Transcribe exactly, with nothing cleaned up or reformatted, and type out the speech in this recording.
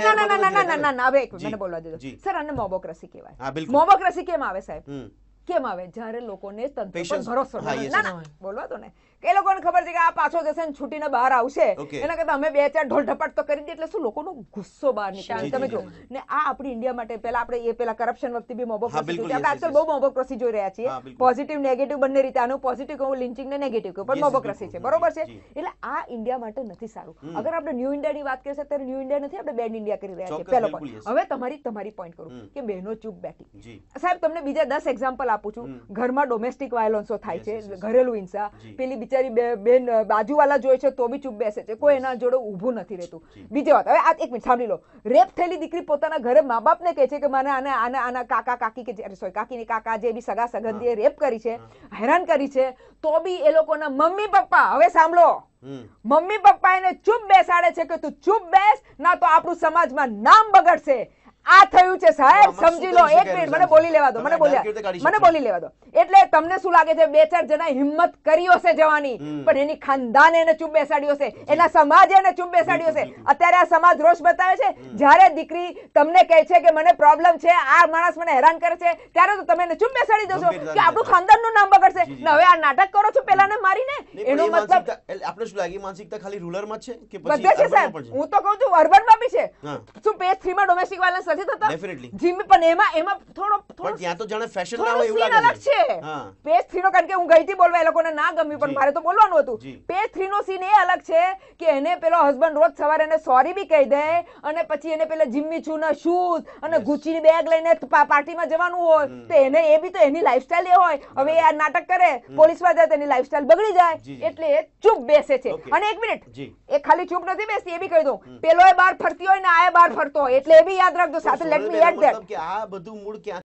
ना ना ना ना ना ना अब एक मिनट मैंने बोलवा दीजिए सर अन्य मोबोक्रेसी के वाय मोबोक्रेसी के मावे साहब केम आवे जारे लोकोने तंत्र पर भरोसा ना ना बोलवा तो ने के लोकोने खबर छे के आ पाछो जसे ने छूटीने બહાર આવશે એટલે કે તમે બે ચાર ઢોલ ઢપટ તો કરી દે એટલે શું લોકોનો ગુસ્સો બહાર નીકળે તમે જો ને આ આપણી ઇન્ડિયા માટે પહેલા આપણે એ પહેલા કરપ્શન વખતે બી મોબોક્રેસી જોતા આપણે આજકાલ બહુ મોબોક્રેસી જોઈ રહ્યા છીએ પોઝિટિવ નેગેટિવ બંને રીતે આનું પોઝિટિવ કહું લિંચિંગ ને નેગેટિવ કહું પણ મોબોક્રેસી છે બરોબર છે એટલે આ ઇન્ડિયા માટે નથી સારું અગર આપણે ન્યૂ ઇન્ડિયા ની વાત કરીએ ત્યારે ન્યૂ ઇન્ડિયા નથી આપણે બેડ ઇન્ડિયા કરી રહ્યા છીએ પહેલો પોઈન્ટ હવે તમારી તમારી પોઈન્ટ કરું કે બહેનો ચૂપ બેઠી સાહેબ તમને બીજા દસ એક્ઝામ્પલ ઘરમાં ડોમેસ્ટિક વાયોલન્સો થાય છે ઘરેલું હિંસા પેલી બિચારી બેન બાજુવાળા જોઈ છે તો બી ચૂપ બેસે છે કોઈ એના જોડે ઊભું નથી રહેતું બીજી વાત હવે આ એક મિનિટ સાંભળી લો રેપ થયેલી દીકરી પોતાના ઘરે મા બાપને કહે છે કે મને આને આના કાકા કાકી કે અરે સોરી કાકીને કાકા જે બી સગા સગંધીએ રેપ કરી છે હેરાન કરી છે તો બી એ લોકોના મમ્મી પપ્પા હવે સાંભળો મમ્મી પપ્પા એને ચૂપ બેસાડે છે કે તું ચૂપ બેસ ના તો આપણું સમાજમાં નામ બગડશે આ થયું છે સાહેબ સમજી લો એક મિનિટ મને બોલી લેવા દો મને બોલી મને બોલી લેવા દો એટલે તમને શું લાગે છે બે ચાર જણા હિંમત કર્યો છે જવાની પણ એની ખાનદાન એને ચૂપ બેસાડ્યો છે એના સમાજે એને ચૂપ બેસાડ્યો છે અત્યારે આ સમાજ રોષ બતાવે છે જ્યારે દીકરી તમને કહે છે કે મને પ્રોબ્લેમ છે આ માણસ મને હેરાન કરે છે ત્યારે તો તમે એને ચૂપ બેસાડી દો છો કે આપણું ખાનદાનનું નામ બગડશે ને હવે આ નાટક કરો છો પેલાને મારીને એનો મતલબ આપણે શું લાગી માનસિકતા ખાલી રૂરલમાં જ છે કે પછી હું તો કહું છું અર્બનમાં બી છે શું પેજ ત્રણ માં ડોમેસ્ટિક વાયલન્સ डेफिनेटली जिम पण एमा एमा थोडो पण ત્યાં તો જાણે ફેશન ના હોય એવું લાગે છે હા પેજ तीन નો કારણ કે હું ગઈ થી બોલવા એ લોકોને ના ગમ્યું પણ મારે તો બોલવાનું હતું પેજ तीन નો સીન એ અલગ છે કે એને પેલો હસબન્ડ રોજ સવારે એને સોરી બી કહી દે અને પછી એને પેલા જિમ્મી ચૂ ના શૂઝ અને ગુચી ની બેગ લઈને પાર્ટીમાં જવાનું હોય તો એને એ બી તો એની લાઈફસ્ટાઈલ એ હોય હવે આ નાટક કરે પોલીસમાં જાય તો એની લાઈફસ્ટાઈલ બગડી જાય એટલે એ ચૂપ બેસે છે અને એક મિનિટ એ ખાલી ચૂપ નથી બેસતી એ બી કહી દઉં પેલો એ બહાર ફરતી હોય ને આ એ બહાર ફરતો હોય એટલે એ બી યાદ રાખજો. So, let me add that.